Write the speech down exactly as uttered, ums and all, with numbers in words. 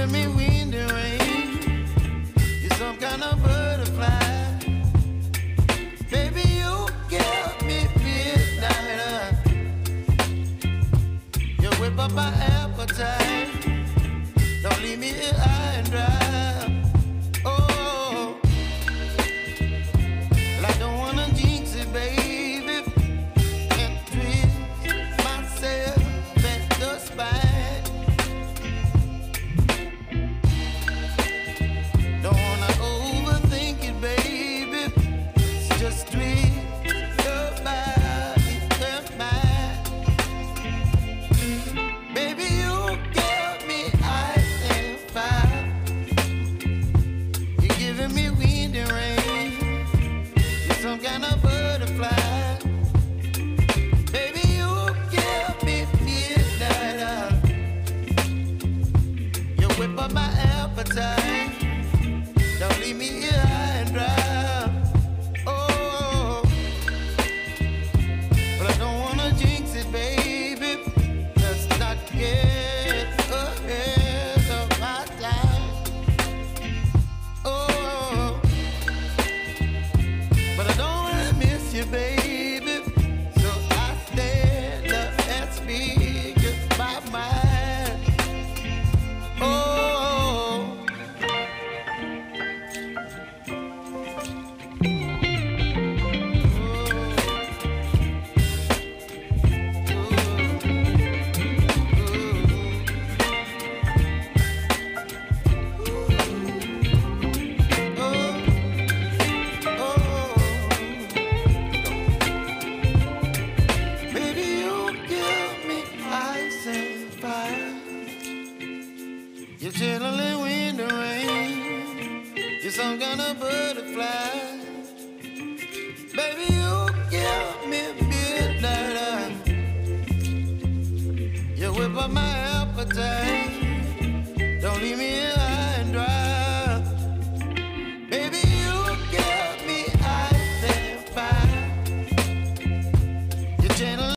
giving me wind and rain. You're some kind of butterfly. Baby, you give me midnight. You whip up my appetite. Don't leave me here high and dry. Oh, well, I don't wanna jinx it, baby, and twist myself at the spine. Don't wanna overthink it, baby. It's just twist your body and mine. Baby, you give me ice. You're giving me wind and rain. You're some kind of butterfly. Baby, you give me midnight. You whip up my appetite. Don't leave me here high and dry. Oh, but I don't wanna jinx it, baby. Let's not get ahead. Baby, so I stand up and speak my mind. Oh, you're chilling in the rain. You're some kind of butterfly. Baby, you give me midnight. You whip up my appetite.